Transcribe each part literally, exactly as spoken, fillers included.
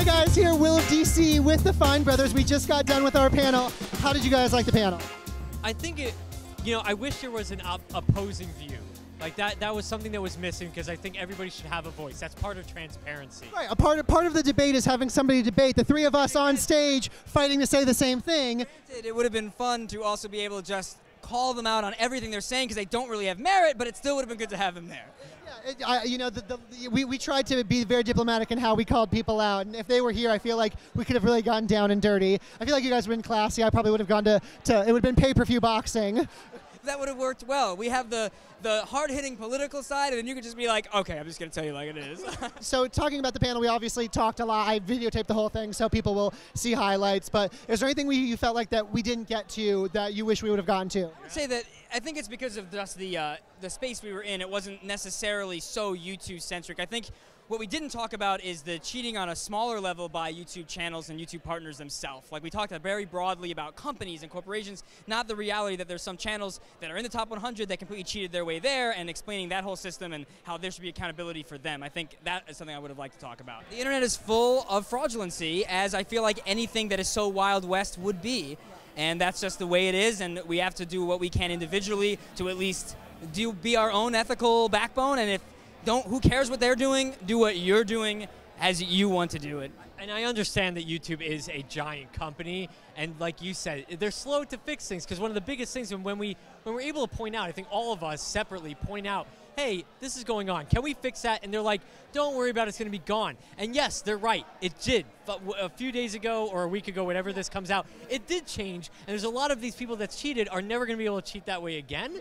Hey guys, here Will of D C with the Fine Brothers. We just got done with our panel. How did you guys like the panel? I think it, you know, I wish there was an op opposing view. Like that, that was something that was missing, because I think everybody should have a voice. That's part of transparency. Right, a part of, part of the debate is having somebody debate. The three of us on stage fighting to say the same thing. It would have been fun to also be able to just call them out on everything they're saying, because they don't really have merit, but it still would have been good to have them there. Yeah, it, I, you know, the, the, we, we tried to be very diplomatic in how we called people out, and if they were here, I feel like we could have really gotten down and dirty. I feel like you guys were in classy. I probably would have gone to, to it would have been pay-per-view boxing. That would have worked well. We have the, the hard-hitting political side, and then you could just be like, okay, I'm just going to tell you like it is. So talking about the panel, we obviously talked a lot. I videotaped the whole thing so people will see highlights. But is there anything we, you felt like that we didn't get to that you wish we would have gotten to? I would say that I think it's because of just the, uh, the space we were in. It wasn't necessarily so YouTube-centric. I think what we didn't talk about is the cheating on a smaller level by YouTube channels and YouTube partners themselves. Like, we talked very broadly about companies and corporations, not the reality that there's some channels that are in the top one hundred that completely cheated their way there, and explaining that whole system and how there should be accountability for them. I think that is something I would have liked to talk about. The internet is full of fraudulency, as I feel like anything that is so Wild West would be. And that's just the way it is, and we have to do what we can individually to at least do be our own ethical backbone. And if Don't, who cares what they're doing? Do what you're doing as you want to do it. And I understand that YouTube is a giant company, and like you said, they're slow to fix things, because one of the biggest things, when we, when we're able to point out, I think all of us separately point out, hey, this is going on, can we fix that? And they're like, don't worry about it, it's going to be gone. And yes, they're right, it did. But a few days ago or a week ago, whenever this comes out, it did change, and there's a lot of these people that cheated are never going to be able to cheat that way again. Yeah.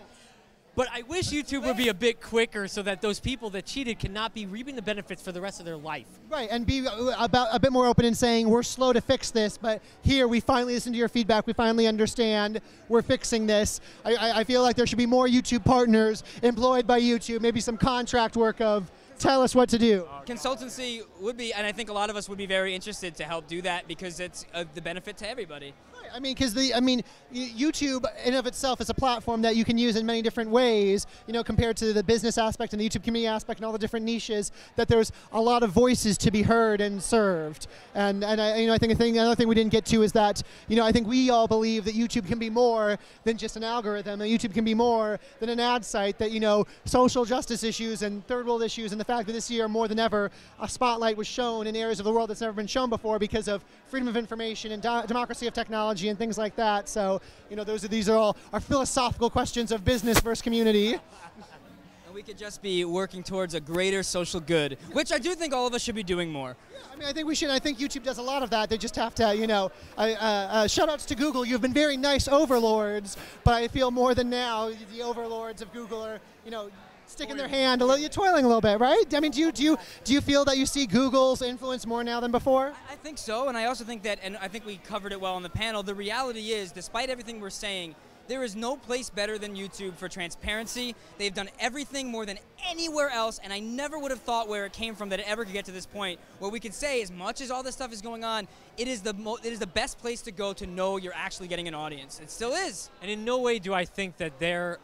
But I wish YouTube would be a bit quicker so that those people that cheated cannot be reaping the benefits for the rest of their life. Right, and be about a bit more open in saying, we're slow to fix this, but here, we finally listen to your feedback, we finally understand, we're fixing this. I, I, I feel like there should be more YouTube partners employed by YouTube, maybe some contract work of, tell us what to do. Consultancy would be, and I think a lot of us would be very interested to help do that, because it's uh, the benefit to everybody. Right. I mean, because the, I mean, YouTube in and of itself is a platform that you can use in many different ways, you know, compared to the business aspect and the YouTube community aspect and all the different niches, that there's a lot of voices to be heard and served. And, and I, you know, I think a thing, another thing we didn't get to is that, you know, I think we all believe that YouTube can be more than just an algorithm, and YouTube can be more than an ad site, that, you know, social justice issues and third world issues, and the fact that this year, more than ever, a spotlight was shown in areas of the world that's never been shown before, because of freedom of information and democracy of technology and things like that. So, you know, those are, these are all our philosophical questions of business versus community. And we could just be working towards a greater social good, which I do think all of us should be doing more. Yeah, I mean, I think we should. I think YouTube does a lot of that. They just have to, you know, uh, uh, shout-outs to Google. You've been very nice overlords, but I feel more than now the overlords of Google are, you know, sticking their hand a little, you're toiling a little bit, right? I mean, do you do you do you feel that you see Google's influence more now than before? I think so, and I also think that, and I think we covered it well on the panel. The reality is, despite everything we're saying, there is no place better than YouTube for transparency. They've done everything more than anywhere else, and I never would have thought where it came from that it ever could get to this point where we could say, as much as all this stuff is going on, it is the mo it is the best place to go to know you're actually getting an audience. It still is, and in no way do I think that they're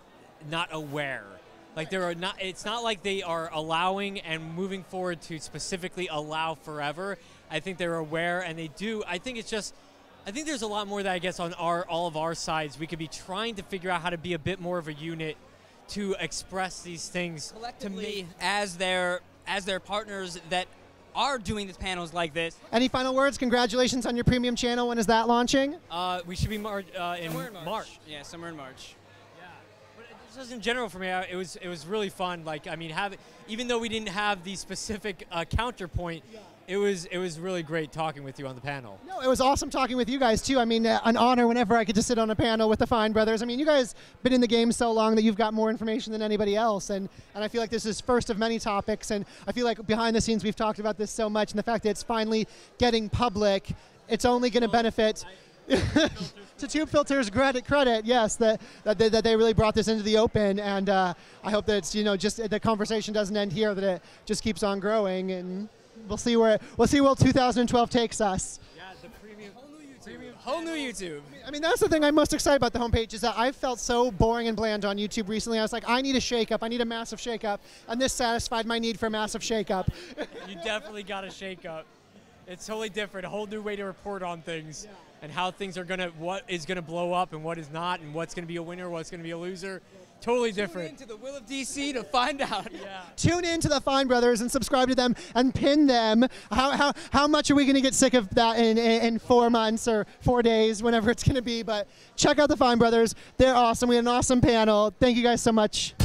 not aware. Like, there are not, it's not like they are allowing and moving forward to specifically allow forever. I think they're aware, and they do. I think it's just, I think there's a lot more that, I guess, on our, all of our sides, we could be trying to figure out how to be a bit more of a unit to express these things. Collectively, as their, as their partners that are doing these panels like this. Any final words? Congratulations on your premium channel. When is that launching? Uh, we should be mar uh, in, in March. March. Yeah, somewhere in March. Just in general for me, it was it was really fun. Like, I mean, have, even though we didn't have the specific uh, counterpoint, yeah. It was it was really great talking with you on the panel. No, it was awesome talking with you guys too. I mean, uh, an honor whenever I could just sit on a panel with the Fine Brothers. I mean, you guys been in the game so long that you've got more information than anybody else, and and I feel like this is first of many topics. And I feel like behind the scenes we've talked about this so much, and the fact that it's finally getting public, it's only going to benefit. I to Tube Filters credit, credit yes, that, that, that they really brought this into the open, and uh, I hope that it's, you know, just the conversation doesn't end here, that it just keeps on growing, and we'll see where, we'll see where two thousand twelve takes us. Yeah, the premium, whole new YouTube. Premium, whole new YouTube. I mean, that's the thing I'm most excited about the homepage, is that I've felt so boring and bland on YouTube recently. I was like, I need a shake-up, I need a massive shake-up, and this satisfied my need for a massive shake-up. You definitely got a shake-up. It's totally different, a whole new way to report on things, yeah. and how things are gonna, what is gonna blow up and what is not, and what's gonna be a winner, what's gonna be a loser. Totally Tune different. Tune in to the Will of D C to find out. Yeah. Tune in to the Fine Brothers and subscribe to them and pin them. How, how, how much are we going to get sick of that in, in, in four months or four days, whenever it's going to be? But check out the Fine Brothers. They're awesome. We had an awesome panel. Thank you guys so much.